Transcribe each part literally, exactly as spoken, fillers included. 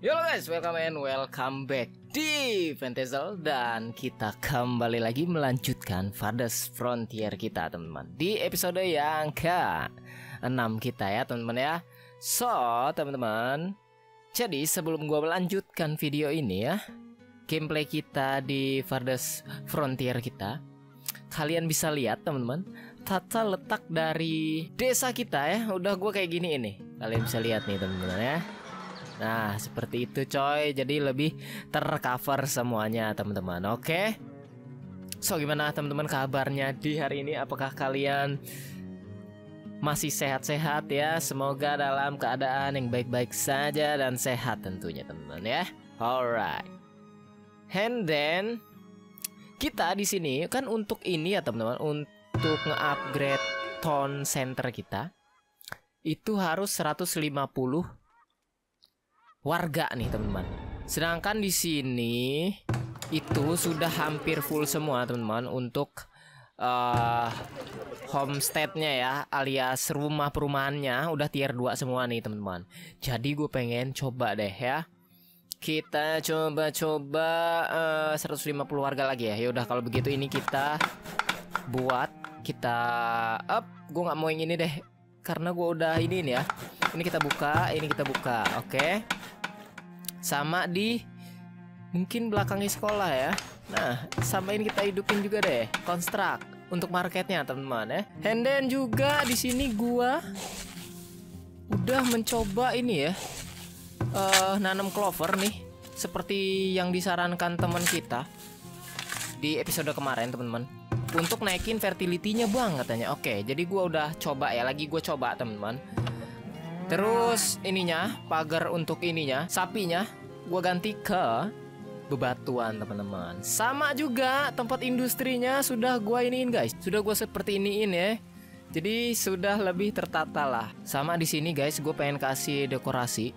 Yo guys, welcome and welcome back di Ventazel. Dan kita kembali lagi melanjutkan Farthest Frontier kita, teman-teman. Di episode yang ke enam kita ya, teman-teman ya. So, teman-teman, jadi sebelum gua melanjutkan video ini ya, gameplay kita di Farthest Frontier kita, kalian bisa lihat, teman-teman, tata letak dari desa kita ya. Udah gua kayak gini ini. Kalian bisa lihat nih, teman-teman ya. Nah, seperti itu coy. Jadi lebih tercover semuanya, teman-teman. Oke. So, gimana teman-teman kabarnya di hari ini? Apakah kalian masih sehat-sehat ya? Semoga dalam keadaan yang baik-baik saja dan sehat tentunya, teman-teman ya. Alright. And then kita di sini kan untuk ini ya, teman-teman, untuk nge-upgrade town center kita itu harus seratus lima puluh warga nih, teman-teman. Sedangkan di sini itu sudah hampir full semua, teman-teman, untuk uh, homesteadnya ya, alias rumah perumahannya udah tier dua semua nih, teman-teman. Jadi gue pengen coba deh ya, kita coba-coba uh, seratus lima puluh warga lagi ya. Ya udah, kalau begitu ini kita buat, kita up. Gue nggak mau yang ini deh, karena gue udah ini nih ya. Ini kita buka, ini kita buka, oke. Okay. Sama di mungkin belakangnya sekolah ya. Nah, sama ini kita hidupin juga deh, construct untuk marketnya, teman-teman ya. And then juga di sini gua udah mencoba ini ya, uh, nanam clover nih, seperti yang disarankan teman kita di episode kemarin, teman-teman. Untuk naikin fertility-nya bang katanya. Oke, okay, jadi gua udah coba ya, lagi gua coba, teman-teman. Terus ininya, pagar untuk ininya, sapinya gua ganti ke bebatuan, teman-teman. Sama juga tempat industrinya sudah gua iniin, guys. Sudah gua seperti iniin ya. Jadi sudah lebih tertata lah. Sama di sini, guys, gue pengen kasih dekorasi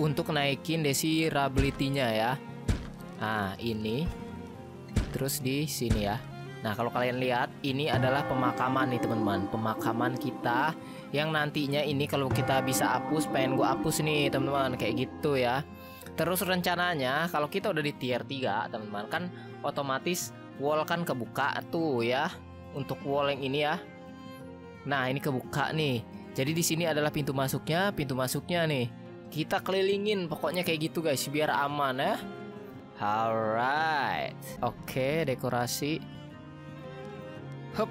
untuk naikin desirability-nya ya. Nah, ini. Terus di sini ya. Nah, kalau kalian lihat, ini adalah pemakaman nih, teman-teman. Pemakaman kita yang nantinya ini kalau kita bisa hapus, pengen gue hapus nih, teman-teman, kayak gitu ya. Terus rencananya kalau kita udah di tier tiga, teman-teman, kan otomatis wall kan kebuka tuh ya. Untuk wall yang ini ya. Nah, ini kebuka nih. Jadi di sini adalah pintu masuknya, pintu masuknya nih. Kita kelilingin pokoknya kayak gitu, guys, biar aman ya. Alright. Oke, dekorasi. Hup.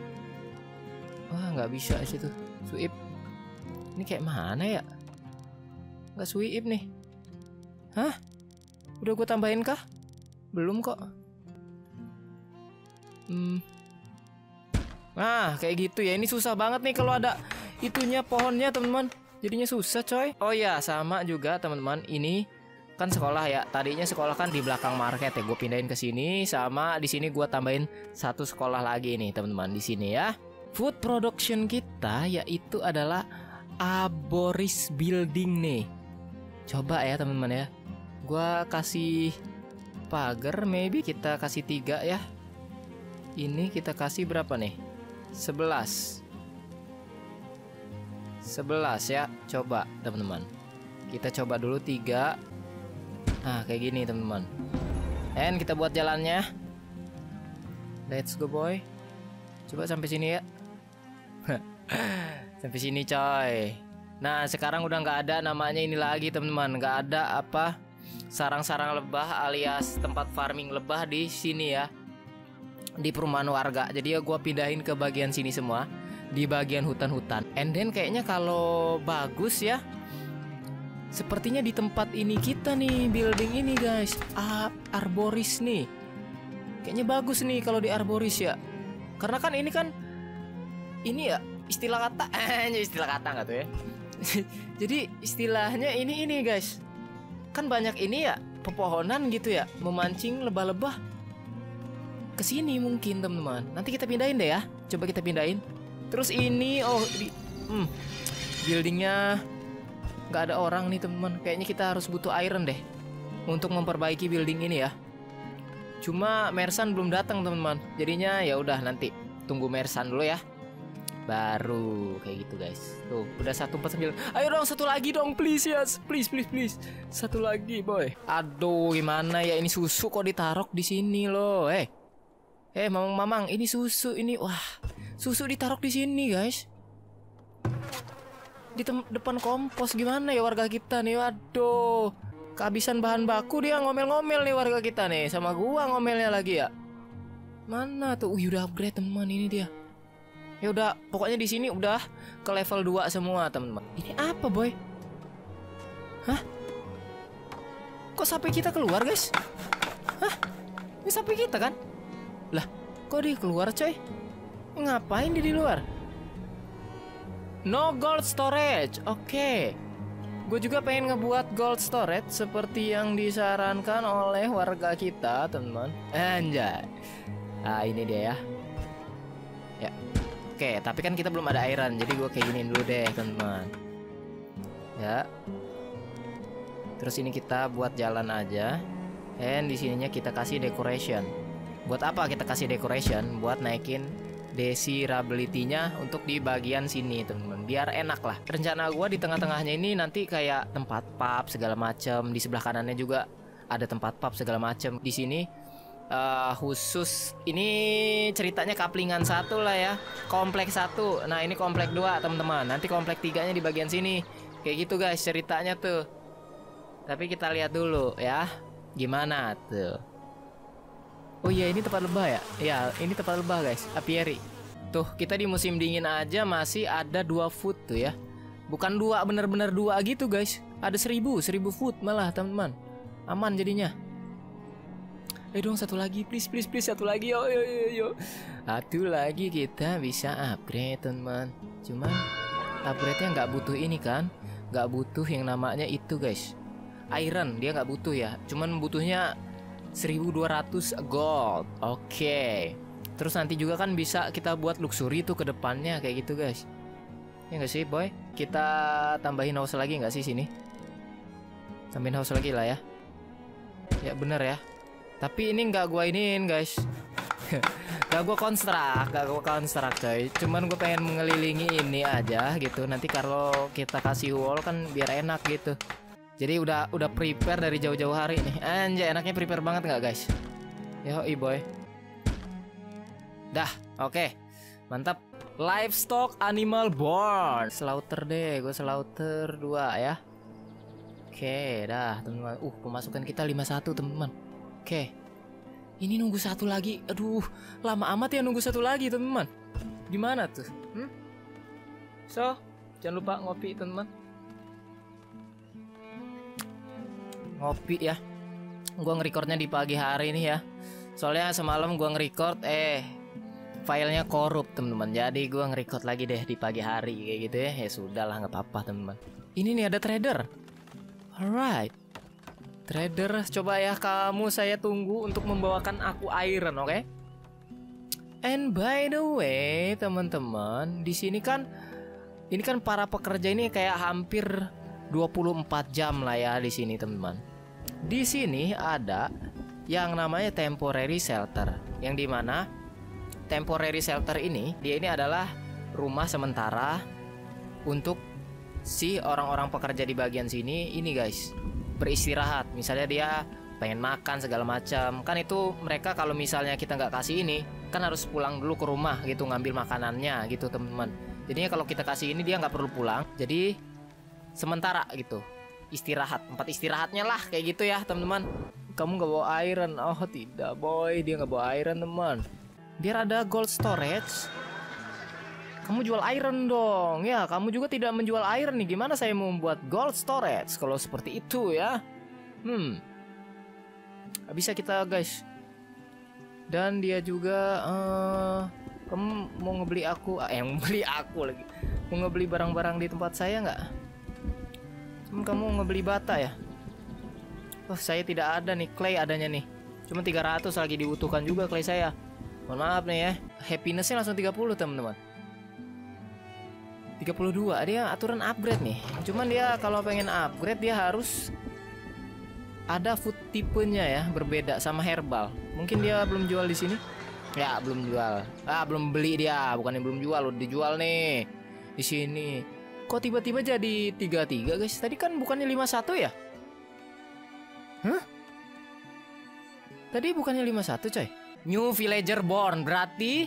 Wah, nggak bisa situ. Sweep. Ini kayak mana ya? Nggak sweep nih. Hah? Udah gue tambahin kah? Belum kok. Hmm. Nah, kayak gitu ya. Ini susah banget nih kalau ada itunya, pohonnya, teman-teman. Jadinya susah, coy. Oh ya, sama juga, teman-teman. Ini kan sekolah ya. Tadinya sekolah kan di belakang market ya. Gue pindahin ke sini, sama di sini gue tambahin satu sekolah lagi nih, teman-teman, di sini ya. Food production kita yaitu adalah Aboris building nih. Coba ya, teman-teman ya. Gue kasih pagar, maybe kita kasih tiga ya. Ini kita kasih berapa nih? sebelas ya. Coba, teman-teman, kita coba dulu tiga. Nah, kayak gini, teman-teman. And kita buat jalannya. Let's go, boy. Coba sampai sini ya. Sampai sini, coy. Nah, sekarang udah nggak ada namanya ini lagi, teman-teman. Nggak ada apa, sarang-sarang lebah alias tempat farming lebah di sini ya, di perumahan warga. Jadi ya gue pindahin ke bagian sini semua, di bagian hutan-hutan. And then kayaknya kalau bagus ya, sepertinya di tempat ini kita nih, building ini, guys, ah, arboris nih. Kayaknya bagus nih kalau di arboris ya. Karena kan ini kan ini ya, istilah kata eh, istilah kata nggak tuh ya. Jadi istilahnya ini ini guys, kan banyak ini ya, pepohonan gitu ya, memancing lebah-lebah kesini mungkin, teman-teman. Nanti kita pindahin deh ya. Coba kita pindahin. Terus ini oh di, hmm, buildingnya nggak ada orang nih, teman-teman. Kayaknya kita harus butuh iron deh untuk memperbaiki building ini ya. Cuma Mersan belum datang, teman-teman. Jadinya ya udah, nanti tunggu Mersan dulu ya. baru kayak gitu guys. Tuh udah satu empat sembilan. Ayo dong satu lagi dong please ya, yes. Please please please satu lagi boy. Aduh gimana ya, ini susu kok ditaruh di sini loh. Eh eh mamang mamang ini susu ini, wah susu ditaruh di sini guys, di depan kompos. Gimana ya warga kita nih, waduh kehabisan bahan baku dia ngomel-ngomel nih warga kita nih, sama gua ngomelnya lagi ya. Mana tuh? Wih, udah upgrade teman ini dia. Ya udah, pokoknya di sini udah ke level dua semua, teman-teman. Ini apa, boy? Hah? Kok sampai kita keluar, guys? Hah? Ini sampai kita kan? Lah, kok dia keluar, coy? Ngapain dia di luar? No gold storage. Oke. Okay. Gue juga pengen ngebuat gold storage seperti yang disarankan oleh warga kita, teman-teman. Anjay. Ah, ini dia ya. Ya. Oke, tapi kan kita belum ada airan, jadi gue kayak giniin dulu deh, teman. Ya. Terus ini kita buat jalan aja. Dan di sininya kita kasih decoration. Buat apa kita kasih decoration? Buat naikin desirability-nya untuk di bagian sini, teman-teman. Biar enak lah. Rencana gue di tengah-tengahnya ini nanti kayak tempat pub segala macam. Di sebelah kanannya juga ada tempat pub segala macam. Di sini. Uh, khusus ini ceritanya kaplingan satu lah ya, kompleks satu. Nah ini kompleks dua teman-teman, nanti kompleks tiganya di bagian sini kayak gitu guys ceritanya tuh. Tapi kita lihat dulu ya gimana tuh. Oh iya ini tempat lebah ya, ya ini tempat lebah guys, apiary. Tuh kita di musim dingin aja masih ada dua foot tuh ya, bukan dua bener-bener dua gitu guys, ada seribu seribu foot malah teman-teman, aman jadinya. Eh dong satu lagi please please please satu lagi yo yo yo yo. Satu lagi kita bisa upgrade teman. Cuman upgrade-nya nggak butuh ini kan, nggak butuh yang namanya itu guys, iron dia nggak butuh ya. Cuman butuhnya seribu dua ratus gold. Oke. Okay. Terus nanti juga kan bisa kita buat luxury tuh ke depannya kayak gitu guys. Ya nggak sih boy? Kita tambahin house lagi nggak sih sini? Tambahin house lagi lah ya. Ya bener ya. Tapi ini nggak gua iniin guys, nggak gua konstrak, nggak gua konstrak coy. Cuman gue pengen mengelilingi ini aja gitu. Nanti kalau kita kasih wall kan biar enak gitu. Jadi udah udah prepare dari jauh-jauh hari nih. Anjay enaknya prepare banget nggak guys? Yo boy. Dah, oke, okay. Mantap. Livestock animal born. Slaughter deh, gue slaughter dua ya. Oke, okay, dah teman-teman. Uh pemasukan kita lima puluh satu teman-teman. Oke, ini nunggu satu lagi. Aduh, lama amat ya nunggu satu lagi teman-teman. Gimana tuh? Hmm? So, jangan lupa ngopi teman-teman. Ngopi ya. Gua ngerecordnya di pagi hari nih ya. Soalnya semalam gua ngerecord, eh filenya korup teman-teman. Jadi gua ngerecord lagi deh di pagi hari kayak gitu ya. Ya sudahlah nggak apa-apa teman-teman. Ini nih ada trader. Alright. Trader, coba ya kamu saya tunggu untuk membawakan aku iron, oke? Okay? And by the way, teman-teman, di sini kan ini kan para pekerja ini kayak hampir dua puluh empat jam lah ya di sini, teman-teman. Di sini ada yang namanya temporary shelter, yang dimana temporary shelter ini dia ini adalah rumah sementara untuk si orang-orang pekerja di bagian sini ini, guys. Beristirahat, misalnya dia pengen makan segala macam, kan itu mereka kalau misalnya kita nggak kasih ini kan harus pulang dulu ke rumah gitu ngambil makanannya gitu teman-teman. Jadinya kalau kita kasih ini dia nggak perlu pulang, jadi sementara gitu istirahat, tempat istirahatnya lah kayak gitu ya teman-teman. Kamu nggak bawa iron? Oh tidak boy, dia nggak bawa iron teman. Biar ada gold storage, kamu jual iron dong. Ya, kamu juga tidak menjual iron nih. Gimana saya mau membuat gold storage kalau seperti itu ya? Hmm. Bisa kita, guys. Dan dia juga uh, kamu mau ngebeli aku, eh mau beli aku lagi. Mau ngebeli barang-barang di tempat saya nggak? Kamu ngebeli bata ya? Oh, saya tidak ada nih clay adanya nih. Cuma tiga ratus lagi dibutuhkan juga clay saya. Mohon maaf nih ya. Happinessnya langsung tiga puluh, teman-teman. tiga puluh dua dia aturan upgrade nih. Cuman dia kalau pengen upgrade dia harus ada food tipenya ya, berbeda sama herbal. Mungkin dia belum jual di sini. Ya, belum jual. Ah, belum beli dia. Bukannya belum jual, udah dijual nih. Di sini. Kok tiba-tiba jadi tiga puluh tiga, guys? Tadi kan bukannya lima puluh satu ya? Hah? Tadi bukannya lima puluh satu, coy. New Villager Born, berarti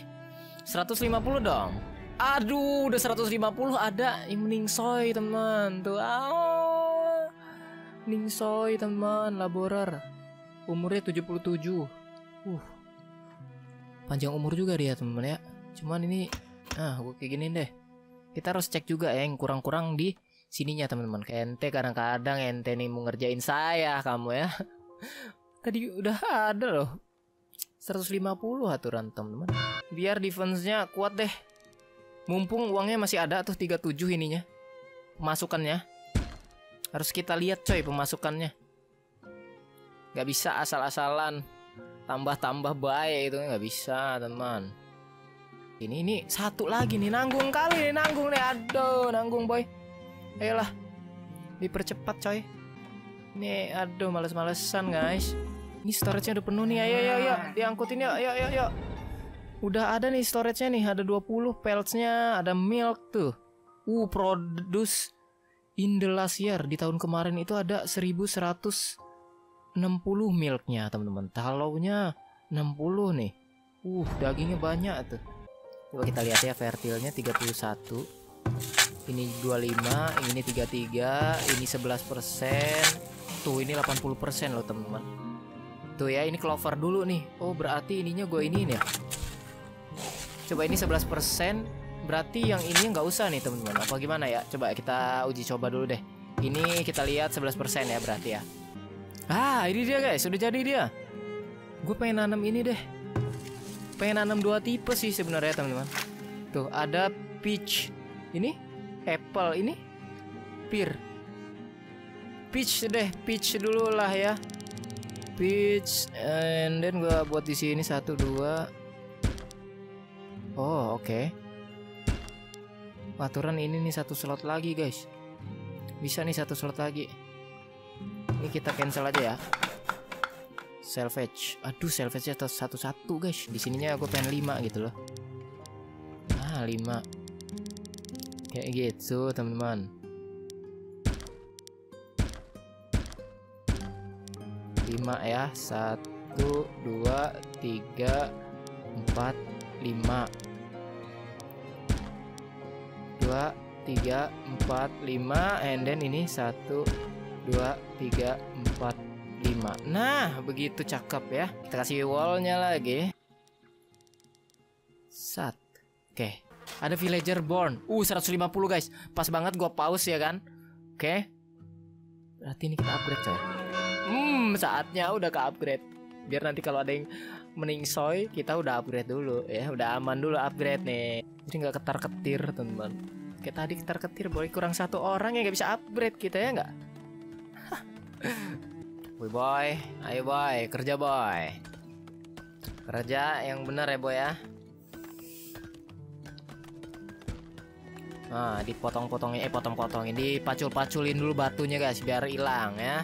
seratus lima puluh dong. Aduh, udah seratus lima puluh ada Ningsoy, teman. Tuh. Ah. Ningsoy, teman, laborer. Umurnya tujuh puluh tujuh. Uh. Panjang umur juga dia, teman ya. Cuman ini, ah, gue kayak gini deh. Kita harus cek juga ya yang kurang-kurang di sininya, teman-teman. Ente kadang-kadang ente nih mau ngerjain saya, kamu ya. Tadi udah ada loh. seratus lima puluh aturan, teman-teman. Biar defense-nya kuat deh. Mumpung uangnya masih ada tuh tiga puluh tujuh ininya. Pemasukannya. Harus kita lihat, coy, pemasukannya. Gak bisa asal-asalan. Tambah-tambah baik itu nggak bisa, teman. Ini ini satu lagi nih, nanggung kali nih, nanggung nih, aduh, nanggung boy. Ayolah, dipercepat coy. Nih, aduh, males-malesan guys. Ini storage-nya udah penuh nih, ayo ayo ayo, diangkutin yuk, ayo ayo ayo. Udah ada nih storage-nya nih, ada dua puluh pelts-nya, ada milk tuh. Uh, produce in the last year, di tahun kemarin itu ada seribu seratus enam puluh milknya, teman-teman. Talaunya enam puluh nih. Uh, dagingnya banyak tuh. Coba kita lihat ya, fertilnya tiga puluh satu. Ini dua puluh lima, ini tiga puluh tiga, ini sebelas persen. Tuh, ini delapan puluh persen loh, teman-teman. Tuh ya, ini clover dulu nih. Oh, berarti ininya gue ini ya. Coba ini sebelas persen, berarti yang ini nggak usah nih, teman-teman. Apa gimana ya? Coba kita uji coba dulu deh. Ini kita lihat sebelas persen ya, berarti ya. Ah, ini dia guys, sudah jadi dia. Gue pengen nanam ini deh. Pengen nanam dua tipe sih sebenarnya, teman-teman. Tuh, ada peach. Ini apple, ini pear. Peach deh, peach dulu lah ya. Peach and then gue buat di sini satu dua. Oh, oke. Okay. Aturan ini nih satu slot lagi, guys. Bisa nih satu slot lagi. Ini kita cancel aja ya. Salvage. Aduh, salvage atau satu-satu guys. Di sininya aku pengen lima gitu loh. Ah, lima. Kayak gitu, teman-teman. lima ya. satu dua tiga empat lima. dua tiga empat lima and then ini satu dua tiga empat lima. Nah, begitu cakep ya. Kita kasih wallnya lagi. Sat. Oke, okay. Ada villager born. Uh, seratus lima puluh guys. Pas banget gua pause ya kan. Oke, okay. Berarti ini kita upgrade coy. Hmm, saatnya udah ke upgrade. Biar nanti kalau ada yang meningsoy, kita udah upgrade dulu ya. Udah aman dulu upgrade nih. Jadi nggak ketar-ketir, teman-teman. Kayak tadi ketar-ketir, boleh kurang satu orang yang nggak bisa upgrade kita ya nggak? Boy, boy, ayo boy, kerja boy. Kerja yang benar ya boy ya. Nah, dipotong-potongin, eh potong-potongin, dipacul-paculin dulu batunya guys, biar hilang ya.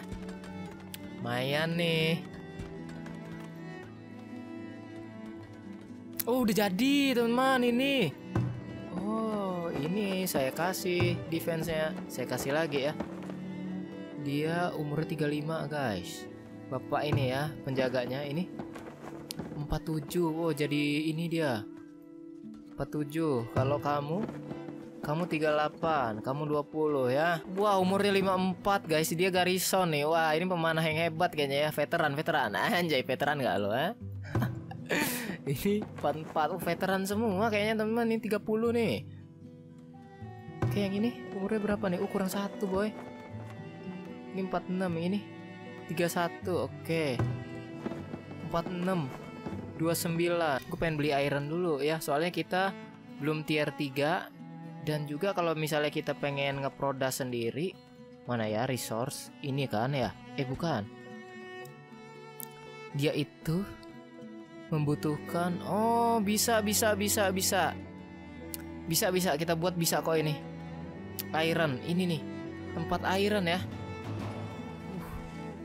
Lumayan nih. Oh, udah jadi teman-teman ini. Oh, ini saya kasih defense-nya, saya kasih lagi ya. Dia umur tiga puluh lima guys. Bapak ini ya, penjaganya ini empat puluh tujuh. Oh, jadi ini dia empat puluh tujuh. Kalau kamu, kamu tiga puluh delapan, kamu dua puluh ya. Wah, umurnya lima puluh empat guys. Dia garrison nih. Wah, ini pemanah yang hebat kayaknya ya. Veteran-veteran. Anjay, veteran gak lo ya? Ini empat puluh empat. Oh, veteran semua kayaknya teman-teman. Ini tiga puluh nih. Oke, yang ini umurnya berapa nih? Oh, kurang satu boy. Ini empat puluh enam, ini tiga puluh satu, oke. empat puluh enam, dua puluh sembilan. Gue pengen beli iron dulu ya, soalnya kita belum tier tiga. Dan juga kalau misalnya kita pengen ngeproduce sendiri, mana ya resource? Ini kan ya? Eh bukan. Dia itu membutuhkan. Oh, bisa bisa bisa bisa. Bisa bisa kita buat bisa kok ini. Iron, ini nih. Tempat iron ya.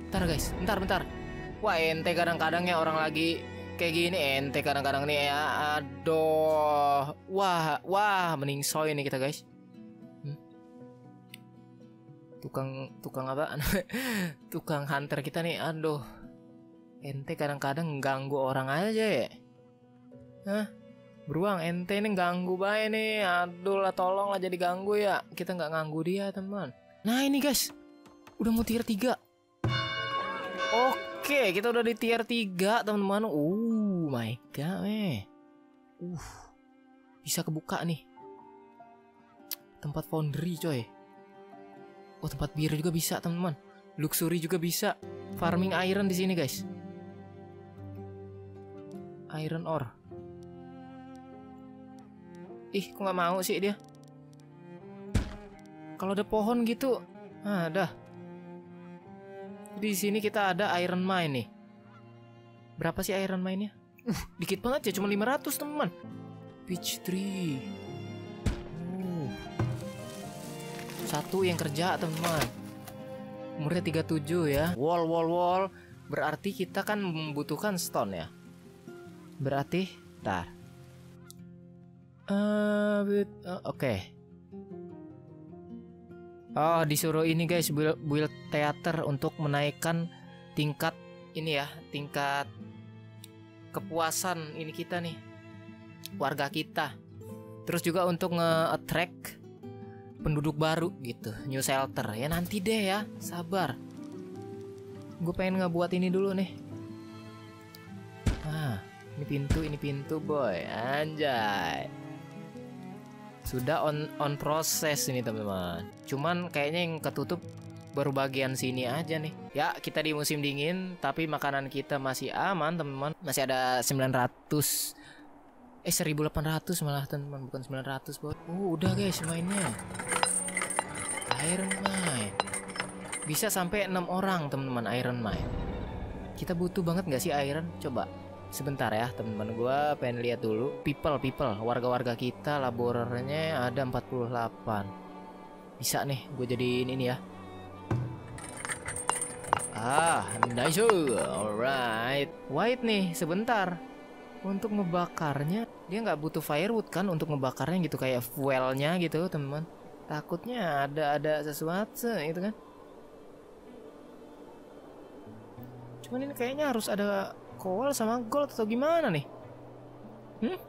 Bentar guys, bentar bentar. Wah, ente kadang-kadang ya orang lagi kayak gini ente kadang-kadang nih ya. Aduh. Wah, wah, mending soy nih kita, guys. Hmm. Tukang tukang apa? Tukang hunter kita nih. Aduh. Ente kadang-kadang ganggu orang aja ya. Hah? Beruang, ente ini ganggu bae nih. Aduh lah, tolong lah jadi ganggu ya. Kita nggak ganggu dia, teman. Nah, ini guys. Udah mau tier tiga. Oke, kita udah di tier tiga, teman-teman. Oh my god, eh. Uh. Bisa kebuka nih. Tempat foundry, coy. Oh, tempat bir juga bisa, teman-teman. Luxury juga bisa. Farming iron di sini, guys. Iron ore. Ih, kok nggak mau sih dia? Kalau ada pohon gitu, nah, ada. Di sini kita ada iron mine nih. Berapa sih iron mine-nya? Uh, dikit banget ya, cuma lima ratus, teman. Peach tree. Uh. Satu yang kerja, teman. Umurnya tiga puluh tujuh ya. Wall, wall, wall. Berarti kita kan membutuhkan stone ya. Berarti, tar. Uh, uh, Oke, okay. Oh, disuruh ini guys, build, build teater untuk menaikkan tingkat ini ya, tingkat kepuasan ini kita nih, warga kita. Terus juga untuk nge-attract penduduk baru gitu, new shelter. Ya nanti deh ya, sabar. Gue pengen ngebuat ini dulu nih. Ah, ini pintu, ini pintu boy, anjay. Sudah on on proses ini, teman-teman. Cuman kayaknya yang ketutup baru bagian sini aja nih. Ya, kita di musim dingin tapi makanan kita masih aman, teman-teman. Masih ada sembilan ratus. Eh, seribu delapan ratus malah, teman-teman, bukan sembilan ratus, Bos. Oh, udah guys mainnya. Iron Mine. Bisa sampai enam orang, teman-teman, Iron Mine. Kita butuh banget nggak sih iron? Coba sebentar ya, teman-teman, gue pengen lihat dulu. People, people, warga-warga kita, laborernya ada empat puluh delapan. Bisa nih, gue jadiin ini ya. Ah, nice, alright. White nih, sebentar. Untuk ngebakarnya, dia nggak butuh firewood kan untuk ngebakarnya gitu, kayak fuelnya gitu, teman-teman. Takutnya ada-ada sesuatu gitu kan. Cuman ini kayaknya harus ada coal sama gold atau gimana nih? Hmm?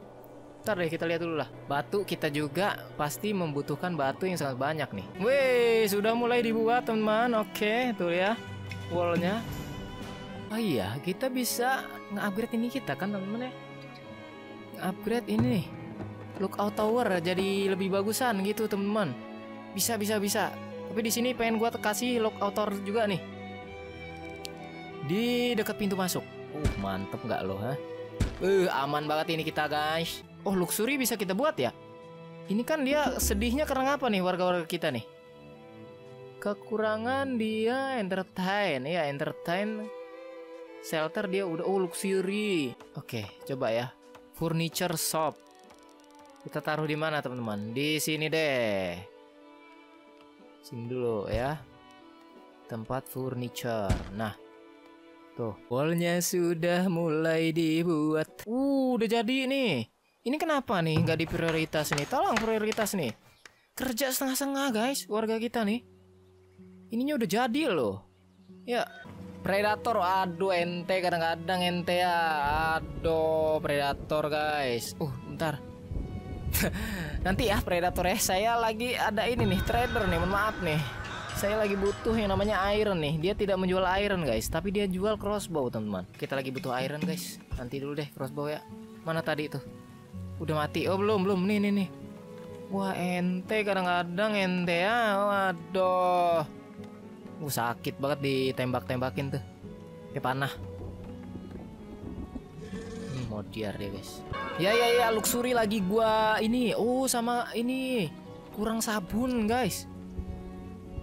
Ntar deh kita lihat dulu lah. Batu kita juga pasti membutuhkan batu yang sangat banyak nih. Wih, sudah mulai dibuat, teman. Oke, tuh ya wallnya. Oh iya, kita bisa nge-upgrade ini kita kan, teman-teman ya. Upgrade ini nih, lookout tower jadi lebih bagusan gitu, teman-teman. Bisa, bisa, bisa. Tapi di sini pengen gua kasih lookout tower juga nih. Di dekat pintu masuk. Uh, mantep nggak loh, ha? Uh, aman banget ini kita, guys. Oh, luxury bisa kita buat ya? Ini kan dia sedihnya karena apa nih warga-warga kita nih? Kekurangan dia entertain, ya entertain. Shelter dia udah, oh luxury. Oke, okay, coba ya. Furniture shop. Kita taruh di mana, teman-teman? Di sini deh. Sini dulu ya. Tempat furniture. Nah. Tuh, wallnya sudah mulai dibuat. Uh, udah jadi nih. Ini kenapa nih nggak diprioritas nih? Tolong prioritas nih. Kerja setengah-setengah, guys, warga kita nih. Ininya udah jadi loh. Ya, predator. Aduh, ente kadang-kadang ente ya. Aduh, predator, guys. Uh, bentar. Nanti ya predator ya. Saya lagi ada ini nih, trader nih. Mohon maaf nih. Saya lagi butuh yang namanya iron nih. Dia tidak menjual iron, guys, tapi dia jual crossbow, teman-teman. Kita lagi butuh iron, guys. Nanti dulu deh crossbow ya. Mana tadi itu? Udah mati. Oh, belum, belum. Nih, nih, nih. Wah, ente kadang-kadang ente ya. Waduh. Uh, sakit banget ditembak-tembakin tuh. Kayak panah. Hmm, modiar dia, guys. Ya, ya, ya, luxury lagi gua ini. Oh, sama ini. Kurang sabun, guys.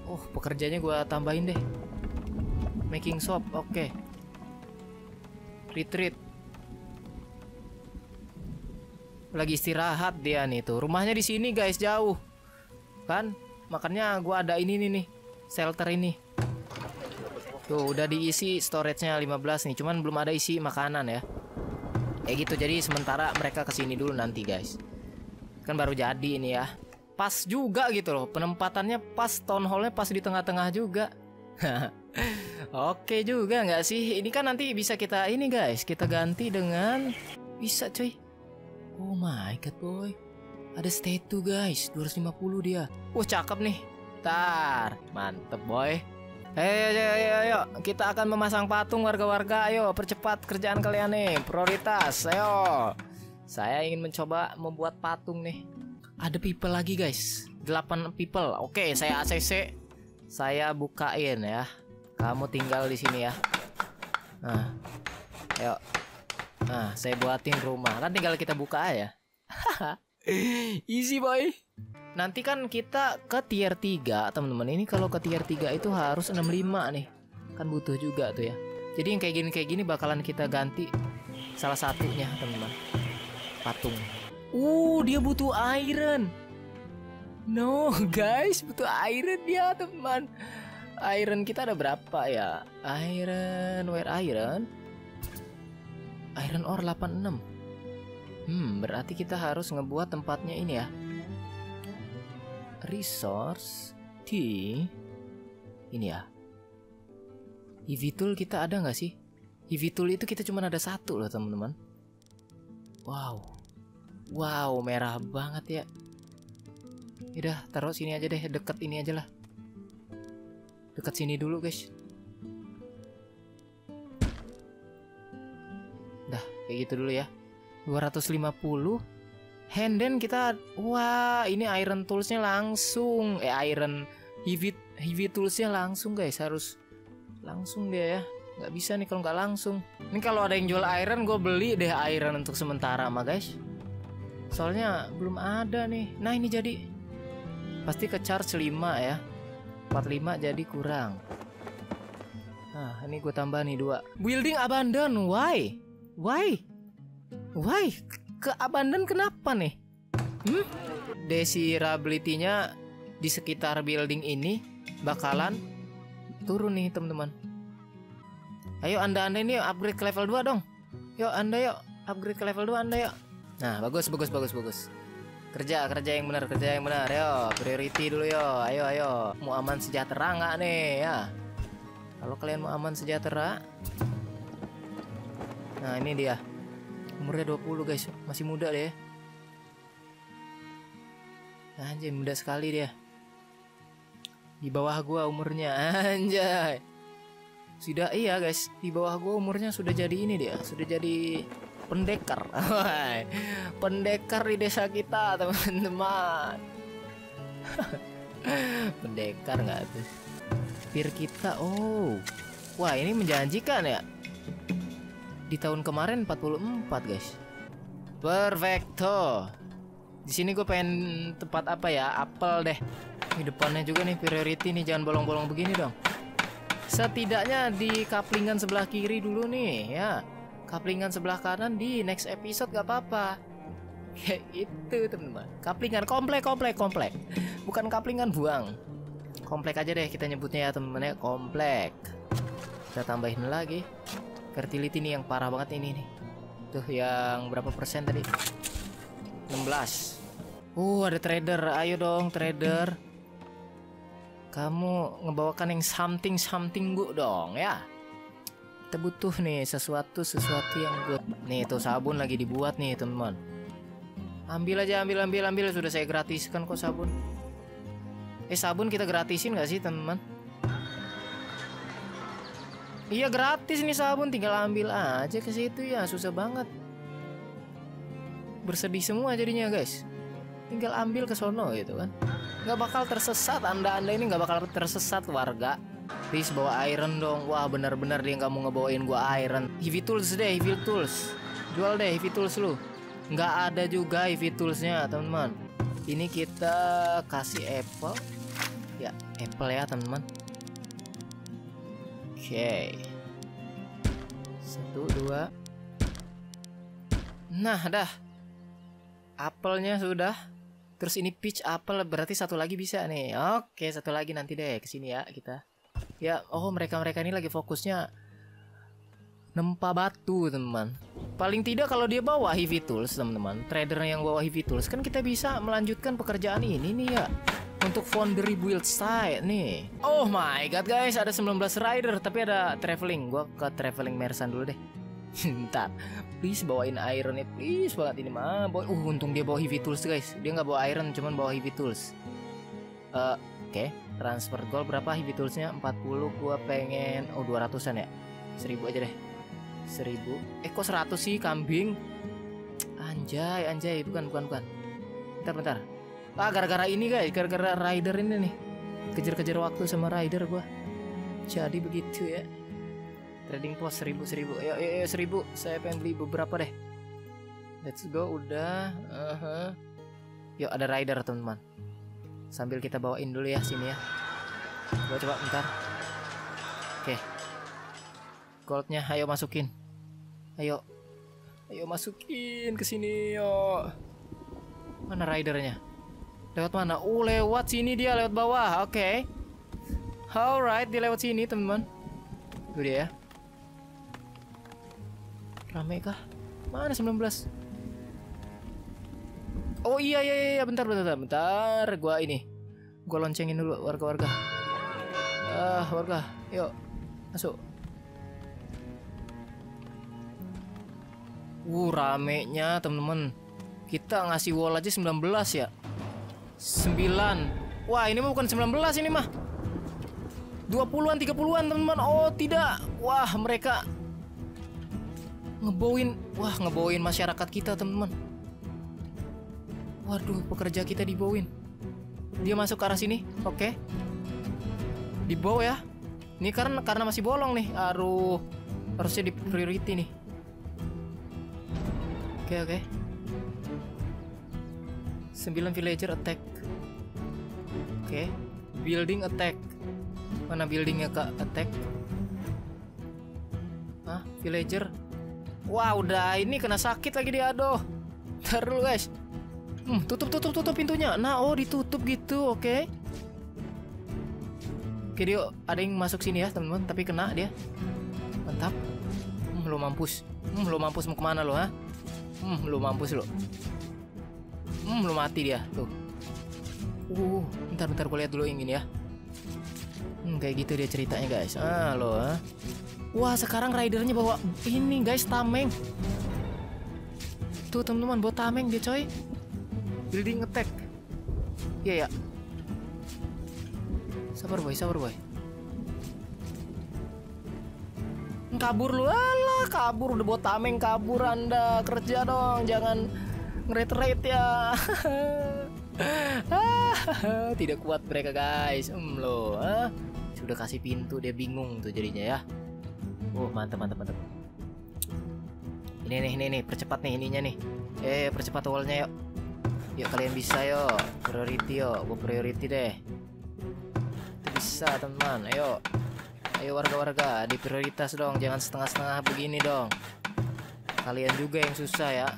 Oh, pekerjanya gue tambahin deh. Making shop, oke. Okay. Retreat. Lagi istirahat dia nih tuh. Rumahnya di sini, guys, jauh. Kan? Makanya gue ada ini nih nih, shelter ini. Tuh, udah diisi storage-nya lima belas nih, cuman belum ada isi makanan ya. Ya gitu, jadi sementara mereka kesini dulu nanti guys. Kan baru jadi ini ya. Pas juga gitu loh, penempatannya pas, town hallnya pas di tengah-tengah juga. Oke juga nggak sih? Ini kan nanti bisa kita ini guys, kita ganti dengan... Bisa cuy. Oh my god boy. Ada statue guys, dua ratus lima puluh dia. Wah cakep nih. Tar, mantep boy. Ayo, ayo, ayo, ayo, kita akan memasang patung warga-warga. Ayo, percepat kerjaan kalian nih. Prioritas, ayo. Saya ingin mencoba membuat patung nih. Ada people lagi guys, delapan people. Oke, saya A C C. Saya bukain ya. Kamu tinggal di sini ya. Nah, ayo. Nah, saya buatin rumah. Kan tinggal kita buka aja. Easy boy. Nanti kan kita ke tier tiga teman-teman. Ini kalau ke tier tiga itu harus enam puluh lima nih. Kan butuh juga tuh ya. Jadi yang kayak gini-kayak gini bakalan kita ganti salah satunya teman-teman. Patung. Uh, dia butuh iron. No guys, butuh iron dia teman. Iron kita ada berapa ya? Iron, where iron? Iron ore delapan puluh enam. Hmm, berarti kita harus ngebuat tempatnya ini ya. Resource di ini ya. Heavy tool kita ada nggak sih? Heavy tool itu kita cuma ada satu loh teman-teman. Wow, wow merah banget ya. Udah taruh sini aja deh, deket ini aja lah. Deket sini dulu guys. Dah kayak gitu dulu ya. dua ratus lima puluh. Handen kita, wah ini iron toolsnya langsung, eh iron heavy heavy toolsnya langsung guys, harus langsung dia ya, nggak bisa nih kalau nggak langsung. Ini kalau ada yang jual iron, gue beli deh iron untuk sementara mah guys. Soalnya belum ada nih. Nah ini jadi, pasti ke charge lima ya, empat puluh lima jadi kurang. Nah ini gue tambah nih dua. Building abandon, why, why, why? Ke abandon kenapa nih? Hmm? Desirability-nya di sekitar building ini bakalan turun nih teman-teman. Ayo anda-anda ini upgrade ke level dua dong. Yuk anda yuk upgrade ke level dua anda yuk. Nah bagus bagus bagus bagus. Kerja kerja yang benar kerja yang benar. Yo priority dulu yo. Ayo ayo. Mau aman sejahtera nggak nih ya? Kalau kalian mau aman sejahtera, nah ini dia. Umurnya dua puluh guys, masih muda deh. Anjay, muda sekali dia. Di bawah gua umurnya, anjay. Sudah iya guys, di bawah gua umurnya sudah jadi ini dia, sudah jadi pendekar. Pendekar di desa kita, teman-teman. Pendekar nggak tuh? Pir kita, oh. Wah, ini menjanjikan ya. Di tahun kemarin empat puluh empat guys. Perfecto. Di sini gue pengen tempat apa ya? Apel deh. Di depannya juga nih priority nih, jangan bolong-bolong begini dong. Setidaknya di kaplingan sebelah kiri dulu nih ya. Kaplingan sebelah kanan di next episode gak apa-apa. Kayak itu teman-teman. Kaplingan komplek komplek komplek. Bukan kaplingan buang. Komplek aja deh kita nyebutnya ya teman-teman ya, komplek. Kita tambahin lagi. Fertility nih yang parah banget ini nih. Tuh yang berapa persen tadi? enam belas. Uh ada trader. Ayo dong trader. Kamu ngebawakan yang something-something gue dong ya. Kita butuh nih sesuatu-sesuatu yang good. Nih tuh sabun lagi dibuat nih teman. Ambil aja ambil ambil ambil. Sudah saya gratiskan kok sabun. Eh sabun kita gratisin gak sih teman? Iya gratis nih sabun, tinggal ambil aja ke situ ya, susah banget. Bersedih semua jadinya guys. Tinggal ambil ke sono gitu kan. Nggak bakal tersesat, anda-anda ini nggak bakal tersesat warga. Please bawa iron dong, wah benar-benar dia nggak mau ngebawain gua iron. Heavy tools deh, heavy tools. Jual deh heavy tools lu. Nggak ada juga heavy toolsnya teman-teman. Ini kita kasih apple. Ya apple ya teman-teman. Oke, okay. Satu, dua. Nah, dah. Apelnya sudah. Terus ini peach apple, berarti satu lagi bisa nih. Oke, okay, satu lagi nanti deh kesini ya kita. Ya, oh mereka-mereka ini lagi fokusnya nempa batu, teman-teman. Paling tidak kalau dia bawa heavy tools, teman-teman, trader yang bawa heavy tools, kan kita bisa melanjutkan pekerjaan ini nih ya, untuk foundry build site nih. Oh my god guys, ada sembilan belas rider tapi ada traveling. Gua ke traveling Mersan dulu deh. Ntar please bawain iron nih, please banget ini mah. Uh untung dia bawa heavy tools guys. Dia nggak bawa iron, cuman bawa heavy tools. Uh, Oke, okay. Transfer gold berapa heavy toolsnya? empat puluh. Gua pengen oh dua ratusan ya. seribu aja deh. seribu. Eh kok seratus sih kambing? Anjay, anjay, bukan bukan bukan. Bentar bentar. Ah, gara-gara ini guys, gara-gara rider ini nih, kejar-kejar waktu sama rider gua. Jadi begitu ya. Trading post seribu seribu. Ayo, ayo, ayo seribu. Saya pengen beli beberapa deh. Let's go, udah. Uh-huh. Yuk ada rider teman-teman. Sambil kita bawain dulu ya sini ya. Gua coba bentar. Oke. Okay. Goldnya, ayo masukin. Ayo, ayo masukin ke sini yo. Mana ridernya? Lewat mana? Oh, lewat sini dia, lewat bawah. Oke. Okay. Alright, dia lewat sini, teman-teman. Itu dia ya. Rame kah? Mana sembilan belas? Oh iya iya iya, bentar bentar bentar. Gua ini. Gua loncengin dulu warga-warga. Ah, warga. Yuk, masuk. Uh, ramenya, teman-teman. Kita ngasih wall aja sembilan belas ya. sembilan. Wah ini mah bukan sembilan belas, ini mah dua puluhan, tiga puluhan teman-teman. Oh tidak. Wah mereka ngebauin. Wah ngebauin masyarakat kita teman-teman. Waduh pekerja kita dibauin. Dia masuk ke arah sini. Oke okay. Dibau ya. Ini karena karena masih bolong nih. Aduh, harusnya di priority nih. Oke okay, oke okay. sembilan villager attack. Oke okay. Building attack. Mana buildingnya kak? Attack. Hah? Villager. Wah udah ini kena sakit lagi dia. Aduh. Ntar dulu guys. Hmm, tutup tutup tutup pintunya. Nah oh ditutup gitu. Oke okay. Oke okay, dia ada yang masuk sini ya teman-teman. Tapi kena dia. Mantap. Hmm, lo mampus. Hmm, lo mampus mau kemana lo ha? Hmm, lo mampus lo. Hmm, belum mati dia tuh. Uh, bentar-bentar gue lihat dulu ingin ya. Hmm, kayak gitu dia ceritanya guys. Ah lo. Ah. Wah sekarang ridernya bawa ini guys tameng. Tuh teman-teman bawa tameng dia coy. Building attack. Iya yeah, ya. Yeah. Sabar boy, sabar boy. Kabur lu, alah kabur udah bawa tameng kabur anda kerja dong jangan. Ngeretrate ya. Tidak kuat mereka guys. Hmm lo huh? Sudah kasih pintu dia bingung tuh jadinya ya. Oh mantap mantap mantap. Ini nih ini nih percepat nih ininya nih. Eh percepat wallnya yuk. Yuk kalian bisa yuk. Priority yuk. Gue priority deh. Bisa teman. Ayo. Ayo warga-warga diprioritas dong. Jangan setengah-setengah begini dong. Kalian juga yang susah ya.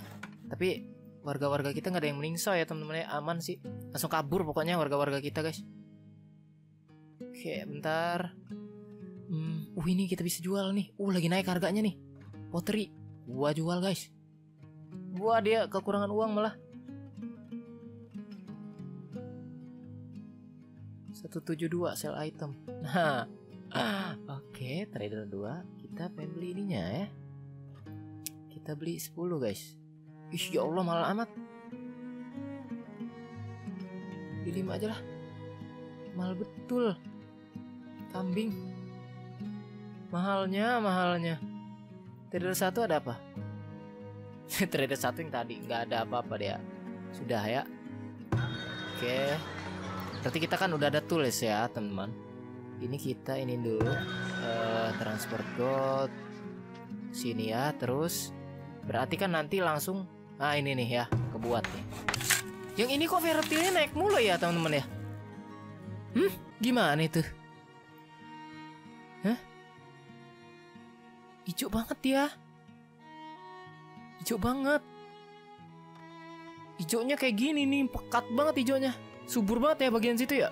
Tapi warga-warga kita nggak ada yang meningsoy ya teman-teman, aman sih. Langsung kabur pokoknya warga-warga kita guys. Oke bentar. hmm. Uh ini kita bisa jual nih. Uh lagi naik harganya nih. Pottery. Gua jual guys. Gua dia kekurangan uang malah. seratus tujuh puluh dua sell item. Nah oke okay, trader dua. Kita pengen beli ininya ya. Kita beli sepuluh guys. Ih, ya Allah mahal amat. Beli lima aja lah. Mahal betul. Kambing. Mahalnya, mahalnya. Trader satu ada apa? Trader satu yang tadi nggak ada apa-apa dia. Sudah ya. Oke. Berarti kita kan udah ada tulis ya teman-teman. Ini kita ini dulu uh, transfer gold sini ya. Terus berarti kan nanti langsung. Nah ini nih ya, kebuat nih. Yang ini kok fertilnya naik mulu ya teman-teman ya. Hmm, gimana itu? Hah? Hijau banget ya. Hijau banget. Hijaunya kayak gini nih, pekat banget hijaunya. Subur banget ya bagian situ ya.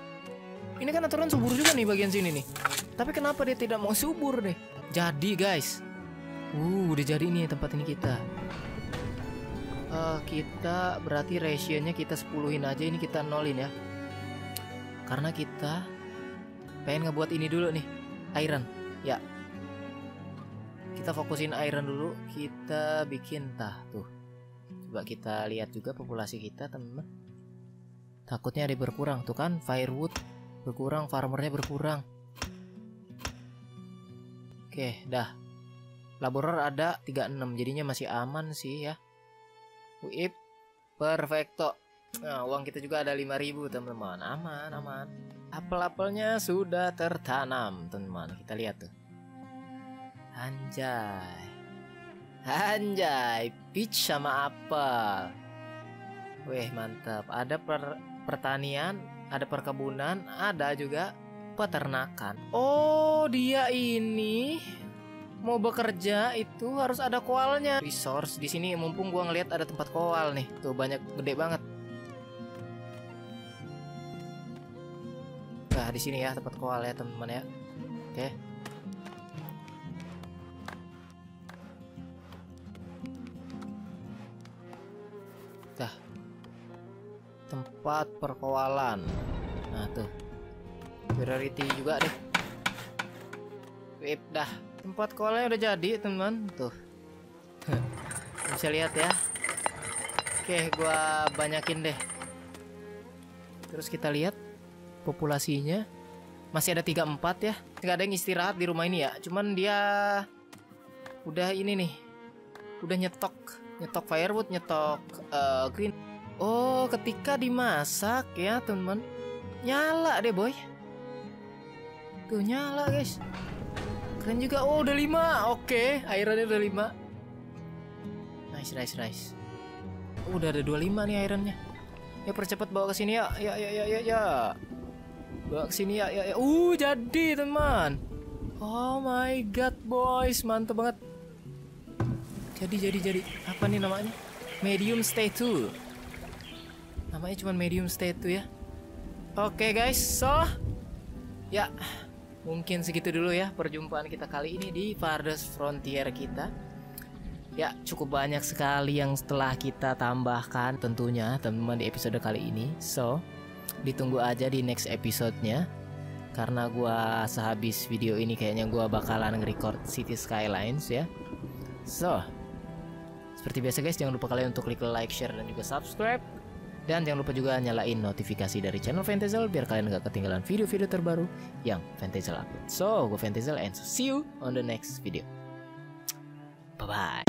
Ini kan aturan subur juga nih bagian sini nih. Tapi kenapa dia tidak mau subur deh? Jadi guys, Uh, udah jadi nih tempat ini kita. Uh, kita berarti rationnya kita sepuluhin aja, ini kita nolin ya. Karena kita pengen ngebuat ini dulu nih, iron. Ya. Kita fokusin iron dulu, kita bikin tah tuh. Coba kita lihat juga populasi kita, teman. Takutnya ada berkurang tuh kan, firewood berkurang, farmernya berkurang. Oke, dah. Laborer ada tiga puluh enam, jadinya masih aman sih ya. Uip, perfecto. Nah, uang kita juga ada lima ribu, teman-teman. Aman, aman. Apel-apelnya sudah tertanam, teman-teman. Kita lihat tuh. Anjay, anjay, peach sama apel. Weh, mantap. Ada per pertanian, ada perkebunan, ada juga peternakan. Oh, dia ini mau bekerja itu harus ada koalnya. Resource di sini, mumpung gua ngelihat ada tempat koal nih. Tuh banyak, gede banget. Nah, di sini ya tempat koal ya, teman-teman ya. Oke. Okay. Nah, tempat perkoalan. Nah tuh, priority juga deh. Wip, dah, tempat koalnya udah jadi, teman. Tuh, bisa lihat ya. Oke, gua banyakin deh. Terus kita lihat populasinya. Masih ada tiga puluh empat ya. Nggak ada yang istirahat di rumah ini ya. Cuman dia udah ini nih, udah nyetok. Nyetok firewood, nyetok uh, green. Oh, ketika dimasak ya teman, nyala deh boy. Tuh nyala guys. Keren juga. Oh, udah lima. Oke, okay, ironnya udah lima. Nice, nice, nice. Oh, udah ada dua puluh lima nih ironnya. Ya percepat bawa ke sini ya. Ya, ya, ya, ya, ya. Bawa ke sini ya, ya, ya. Uh, jadi teman. Oh my god boys, mantep banget. Jadi, jadi, jadi. Apa nih namanya? Medium statue. Namanya cuma medium statue ya. Oke okay, guys, so ya, mungkin segitu dulu ya perjumpaan kita kali ini di Farthest Frontier kita. Ya, cukup banyak sekali yang setelah kita tambahkan tentunya teman-teman di episode kali ini. So, ditunggu aja di next episode-nya. Karena gua sehabis video ini kayaknya gua bakalan nge-record City Skylines ya. So, seperti biasa guys, jangan lupa kalian untuk klik like, share, dan juga subscribe. Dan jangan lupa juga nyalain notifikasi dari channel Ventazel biar kalian gak ketinggalan video-video terbaru yang Ventazel upload. So, gue Ventazel and see you on the next video. Bye-bye.